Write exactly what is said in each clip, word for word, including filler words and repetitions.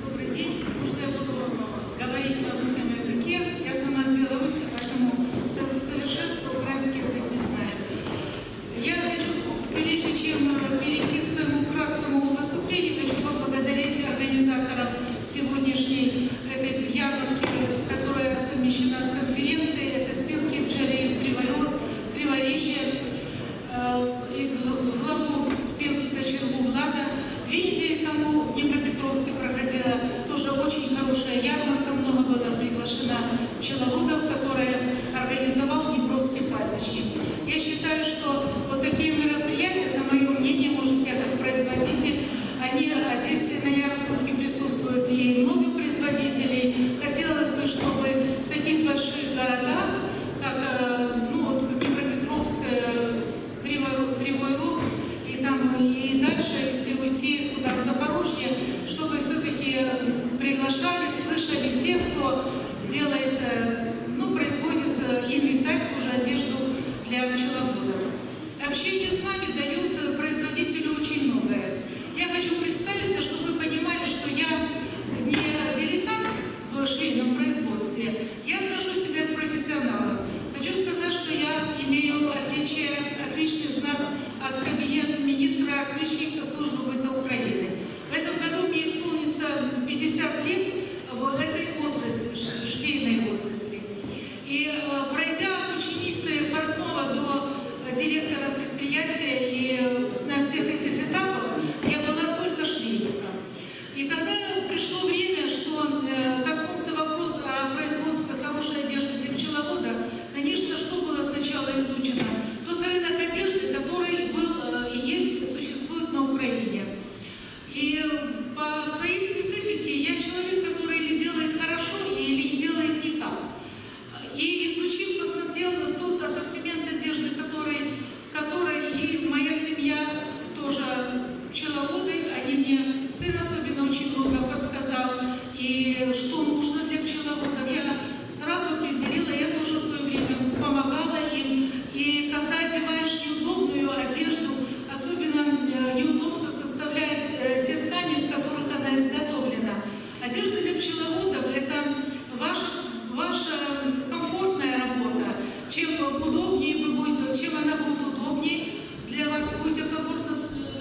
Добрый день. Может, я буду говорить на русском языке. Я сама из Беларуси, поэтому совершенство украинский язык не знаю. Я хочу, прежде чем перейти к своему краткому выступлению, хочу поблагодарить организаторов сегодняшней этой ярмарки, которая совмещена с конференцией. Это спилки пчелей Криворижья и главу спилки Кочергу Влада. Две недели тому в Днепропетровске проходила тоже очень хорошая ярмарка. Много было приглашено пчеловодов, которые организовал Днепровский пасечник. Я считаю, что вот такие мероприятия, это мое мнение, может, я как производитель, они здесь на ярмарке присутствуют и много производителей. Хотелось бы, чтобы в таких больших городах, как ну, вот, Днепропетровск, Кривой Рог и, там, и дальше, если уйти туда, в Запорожье, чтобы все-таки приглашали, слышали те, кто делает, ну, производит инвентарь, ту же одежду для пчеловодов. Общение с вами дает производителю очень многое. Я хочу представиться, чтобы вы понимали, что я не дилетант в швейном производстве, я отношу себя к профессионалам. Хочу сказать, что я имею отличие, отличный знак от кабинета министра отличника службы быта Украины. В этом году мне исполнится пятьдесят лет в этой отрасли, в швейной отрасли. И пройдя от ученицы портного до директора предприятия и на всех этих этапах, я была только швейником. И когда пришло время, что коснулся вопрос о производстве хорошей одежды для пчеловода, конечно, что было сначала изучено? Тот рынок одежды, который был и есть, существует на Украине. И по своей специфике я человек, который или делает хорошо, или не делает никак. И изучив, посмотрел тот ассортимент одежды, который, который и моя семья тоже пчеловоды, они мне, сын особенно, очень много подсказал, и что нужно для пчеловодов. Я сразу определила, я тоже в свое время помогала им. И когда одеваешь неудобную одежду, особенно неудобство составляет те ткани, из которых она изготовлена. Одежда для пчеловодов – это ваша, ваша комфортная работа. Чем удобнее вы будете, чем она будет удобнее для вас, будете комфортно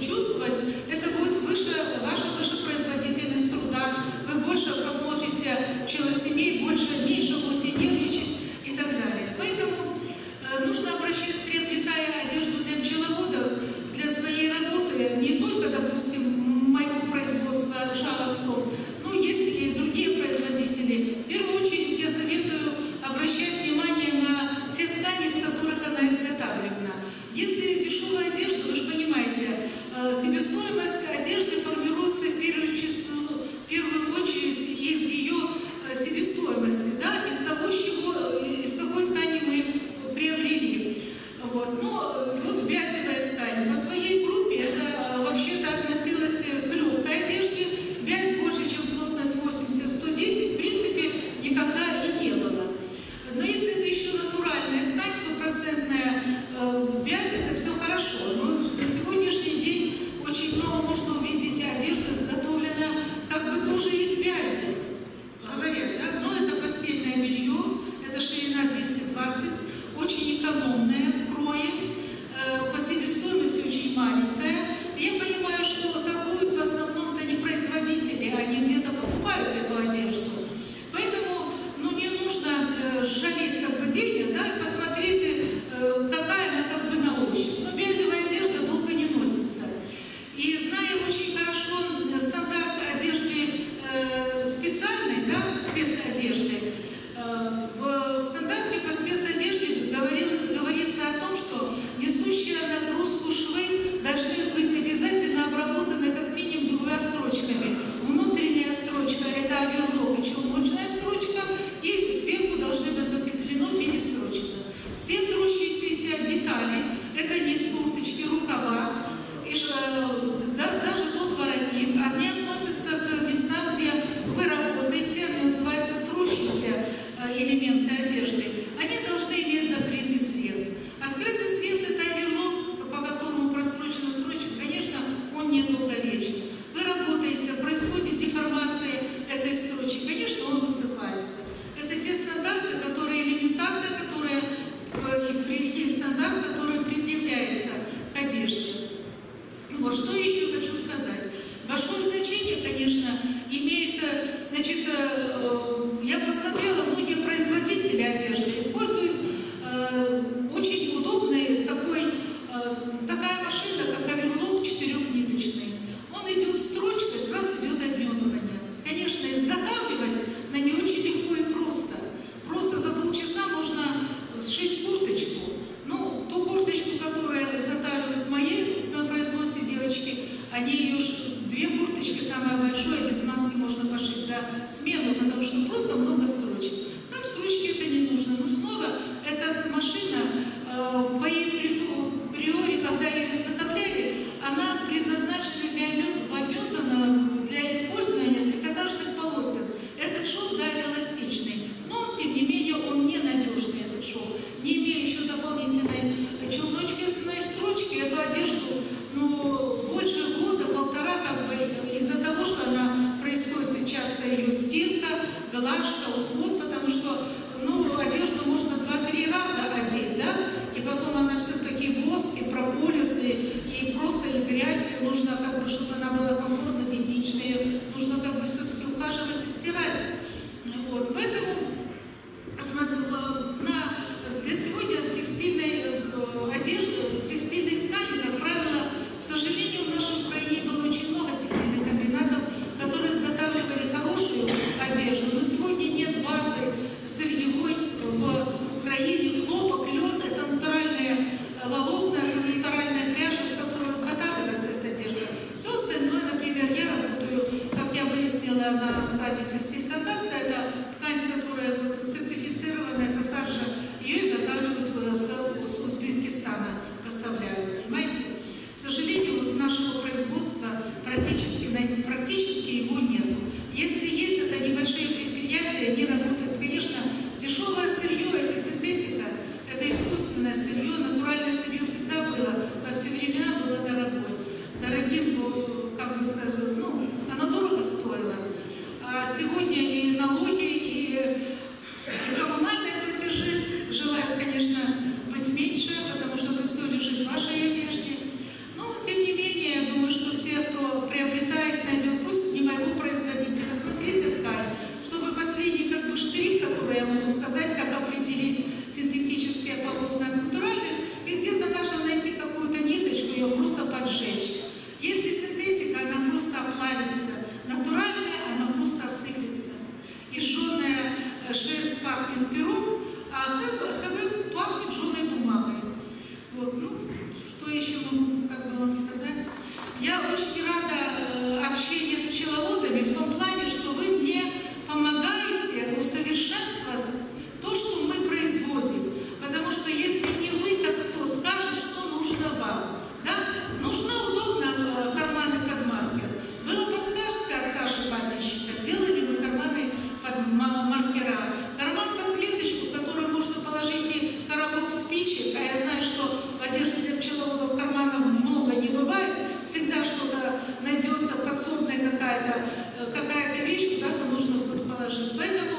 чувствовать, это будет выше, ваша вышепроизводительность труда. Вы больше посмотрите пчелосемей, больше, меньше будете нервничать и так далее. Поэтому э, нужно обращать, приобретая одежду для пчеловодов, для своей работы, не только, допустим, моего производства «Шалостом», но есть и другие производители. В первую очередь я советую обращать внимание на те ткани, из которых она изготавливана. Если дешевая одежда, вы же понимаете, себестоимость одежды формируется в первую, число, в первую очередь из ее себестоимости, да, из того, чего, из какой ткани мы приобрели. Вот. Но вот вязаная ткань. По своей группе это вообще-то относилось к легкой одежде. Вязь больше, чем плотность восемьдесят — сто десять, в принципе, никогда и не было. Но если это еще натуральная ткань, стопроцентная вязь, это все хорошо. Но на сегодняшний день очень много можно увидеть одежду, изготовлена как бы тоже из вязи. Говорят, да? Но это постельное белье, это ширина двести двадцать, очень экономное в крое, по себестоимости очень маленькое. И я понимаю, что торгуют в основном-то не производители, они где-то покупают эту одежду. Поэтому ну, не нужно жалеть как бы денег, да, и посмотреть, какая она как бы на ощупь. Но вязевая одежда долго не носится. И зная очень хорошо стандарт одежды э, специальной, да, спецодежды, э, в стандарте по спецодежде говорил, говорится о том, что несущие нагрузку швы должны быть обязательно обработаны как минимум двумя строчками. Внутренняя строчка – это оверлок и челночная строчка, и сверху должны быть закреплено перестрочено. Все трущиеся детали – это низ курточки, рукава, и, да, даже тот воротник, они относятся к местам, где вы работаете, они называются трущиеся элементы одежды. Они должны иметь закрытый срез. Открытый срез – это оверлок, по которому просрочена строчка, Значит, я посмотрела, многие производители одежды используют очень удобный такой, такая машина, как оверлок четырехниточный. Он идет строчкой, сразу идет обметывание. Конечно, изготавливать на ней очень легко и просто. Просто за полчаса можно сшить курточку. Ну, ту курточку, которую изготавливают мои на производстве девочки, они ее две курточки, самое большое, без маски можно пошить за смену, потому что просто много строчек. Нам строчки это не нужно. Но снова эта машина, э, по приори, когда ее изготовляли, она предназначена для обметана, для использования трикотажных полотен. Этот шов, да, эластичный, но тем не менее он ненадежный, этот шов, не имея еще дополнительной челночной строчки, эту одежду, ну, больше года, полтора, как бы, из-за того, что она происходит часто ее стирка, глажка, уход, потому что, ну, одежду можно два-три раза одеть, да, и потом она все-таки воск, и прополис, и, и просто и грязь, и нужно, как бы, чтобы она была комфортно, гигиенична, нужно, как бы, все-таки ухаживать и стирать. Вот, поэтому смотрю, на, для сегодня текстильной одежды, текстильных тканей, как правило, к сожалению, в нашей Украине было очень много текстильных комбинатов, которые изготавливали хорошую одежду, но сегодня нет базы сырьевой в Украине. Хлопок, лен — это натуральные волокна, это натуральная пряжа, с которой изготавливается эта одежда. Все остальное, например, я работаю, как я выяснила, на складе «Текстиль-Контакта», это ткань, с которой вот сертифицирована, это саржа, ее изготавливают с Узбекистана, поставляют, понимаете? К сожалению, вот нашего производства практически, практически его нету. Если есть, это небольшие предприятия, они работают. Конечно, дешевое сырье — это синтетика, это искусственное сырье, натуральное сырье всегда было, во все времена было дорогой. Дорогим, как бы скажем, ну, оно дорого стоило. А сегодня и налоги, и, и коммунальные платежи желают, конечно, быть меньше, потому что все лежит в вашей одежде. Но, тем не менее, я думаю, что все, кто приобретает, найдет, пусть не моего производителя, смотрите ткань, чтобы последний, как бы, штрих, который я могу сказать, как определить синтетические полотна от натуральных, и где-то нужно найти какую-то ниточку, ее просто поджечь. Если синтетика, она просто оплавится, натуральная, она просто осыпется. И жженая шерсть пахнет пером, а хэбэ пахнет жженой бумагой. Вот, ну, что еще могу, как бы, вам сказать? Я очень рада общению с пчеловодами в том плане, что вы мне помогаете усовершенствовать то, что мы производим. Потому что если не вы, так кто скажет, что нужно вам? Да? Нужно удобно карманы под маркер. Было подсказка от Саши Пасечника, сделали мы карманы под маркера. Карман под клеточку, в которую можно положить и коробок спичек. А я знаю, что в одежде для пчеловодов карманов много не бывает. Всегда что-то найдется, подсобная какая-то какая-то вещь, куда-то нужно будет положить. Поэтому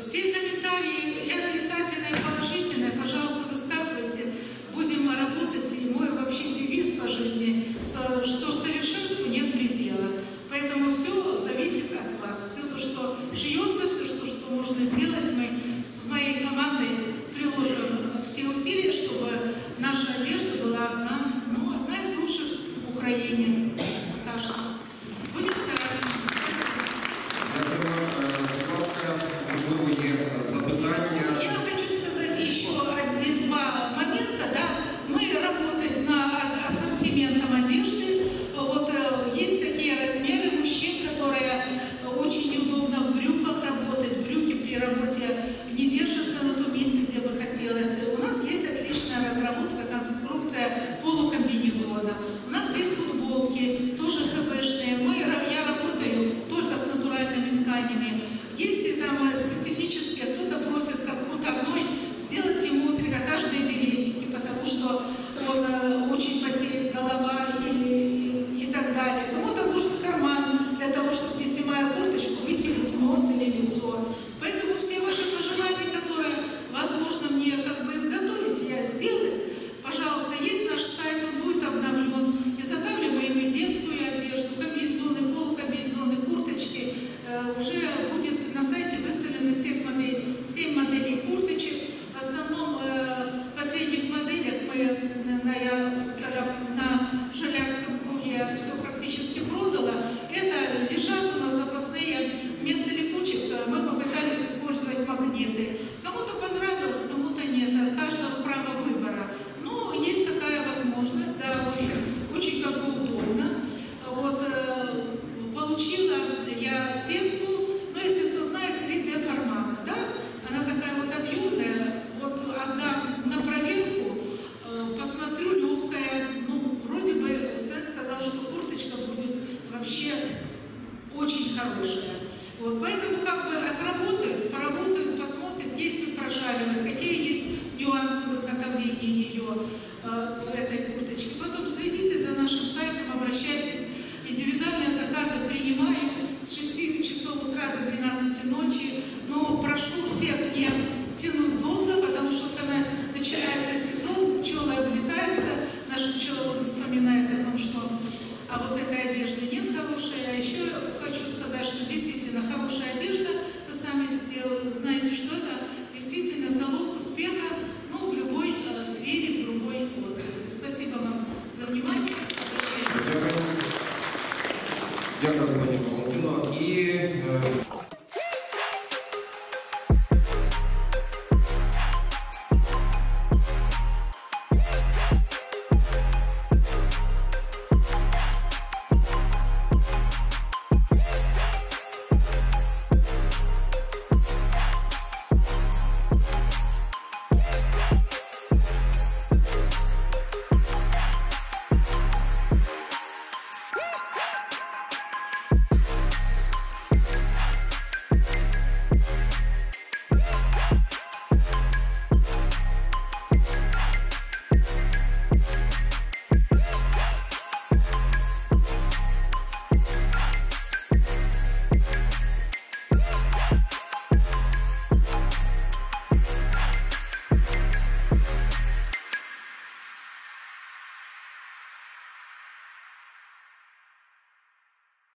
все комментарии, и отрицательные, и положительные, пожалуйста, высказывайте. Будем работать, и мой вообще девиз по жизни, что совершенству нет предела. Поэтому все зависит от вас. Все то, что шьется, все, что, что можно сделать, мы с моей командой приложим все усилия, чтобы наша одежда была одна, ну, одна из лучших в Украине. Пока что. Будем стараться. Спасибо. Я хочу сказать еще один-два момента. Да? Мы работаем над ассортиментом одежды. Вот есть такие размеры мужчин, которые очень неудобно в брюках работать. Брюки при работе не держатся на том месте, где бы хотелось. У нас есть отличная разработка, конструкция полукомбинезона. У нас есть футболки, тоже хэбэшные. Вот, поэтому как бы отработают, поработают, посмотрят, есть ли прожаривают, какие есть нюансы изготовления ее, э, этой курточки. Потом следите за нашим сайтом, обращайтесь. Индивидуальные заказы принимаем с шести часов утра до двенадцати ночи. Но прошу всех не тянуть долго, потому что когда начинается сезон, пчелы облетаются, наши пчеловоды вспоминают о том, что а вот этой одежды нет хорошей. А еще хочу сказать, что действительно хорошая одежда, вы сами сделали, знаете, что это действительно залог успеха, ну, в любой э, сфере, в другой отрасли. Спасибо вам за внимание. Обращайтесь. Дякую.